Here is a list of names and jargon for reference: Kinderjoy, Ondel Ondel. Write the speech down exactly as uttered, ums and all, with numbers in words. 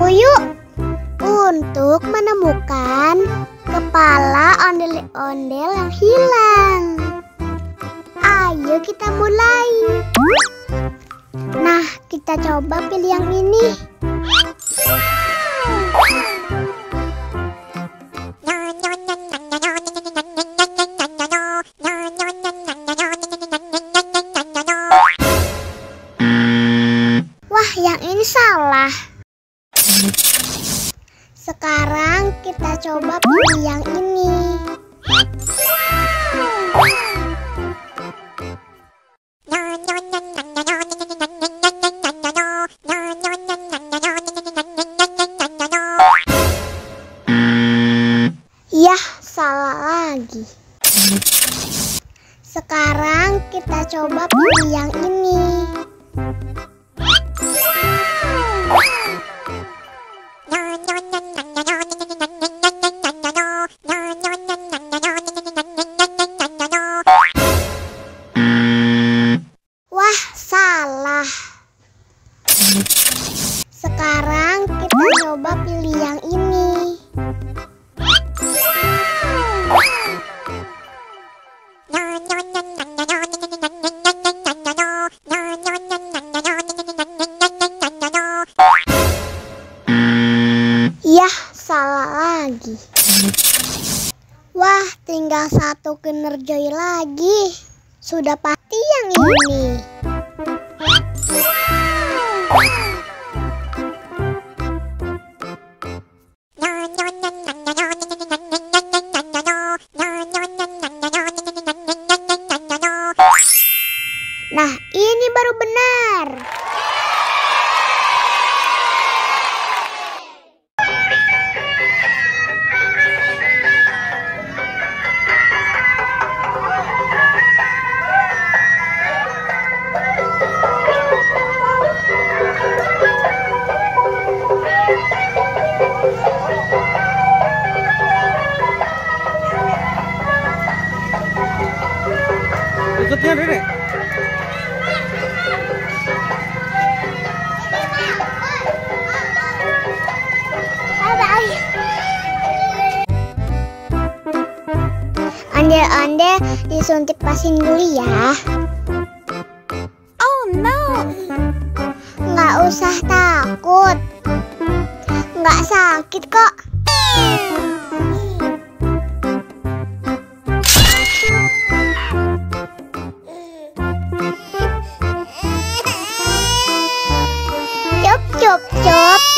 aku yuk untuk menemukan kepala ondel-ondel yang hilang. Ayo kita mulai. Nah, kita coba pilih yang ini. Wah, yang ini salah. Sekarang kita coba pilih yang ini. Yah, salah lagi. Sekarang kita coba pilih yang ini. Wah, salah. Sekarang kita coba pilih yang ini. Yah, salah lagi. Wah, tinggal satu Kinderjoy lagi. Sudah pasti yang ini. Nah, ini baru benar. Ikutnya, Dedek. Ondel-ondel disuntik pasien dulu ya. Oh no. Nggak usah takut. Nggak sakit kok. Chop chop.